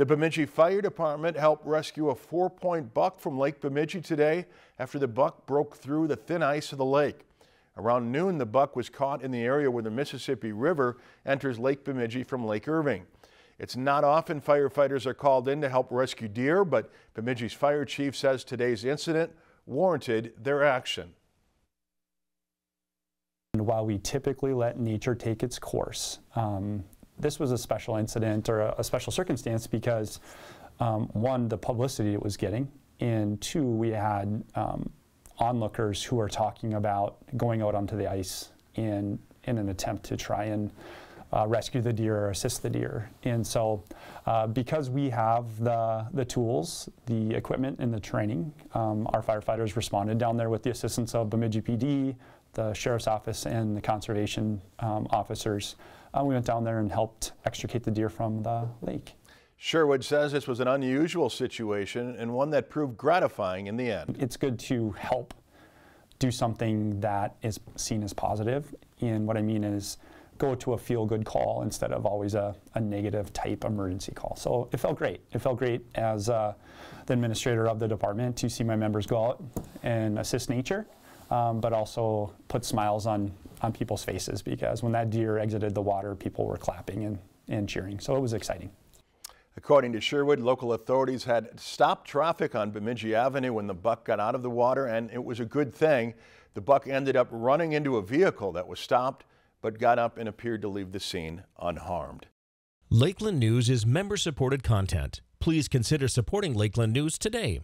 The Bemidji Fire Department helped rescue a 4-point buck from Lake Bemidji today after the buck broke through the thin ice of the lake. Around noon, the buck was caught in the area where the Mississippi River enters Lake Bemidji from Lake Irving. It's not often firefighters are called in to help rescue deer, but Bemidji's fire chief says today's incident warranted their action. And while we typically let nature take its course, this was a special incident or a special circumstance because, one, the publicity it was getting, and two, we had onlookers who are talking about going out onto the ice in an attempt to try and rescue the deer or assist the deer. And so because we have the tools, the equipment, and the training, our firefighters responded down there with the assistance of Bemidji PD, the Sheriff's Office, and the conservation officers. We went down there and helped extricate the deer from the lake. Sherwood says this was an unusual situation and one that proved gratifying in the end. It's good to help do something that is seen as positive. And what I mean is go to a feel-good call instead of always a negative type emergency call. So it felt great. It felt great as the administrator of the department to see my members go out and assist nature, but also put smiles on people's faces, because when that deer exited the water, people were clapping and cheering. So it was exciting. According to Sherwood, local authorities had stopped traffic on Bemidji Avenue when the buck got out of the water, and it was a good thing. The buck ended up running into a vehicle that was stopped, but got up and appeared to leave the scene unharmed. Lakeland News is member-supported content. Please consider supporting Lakeland News today.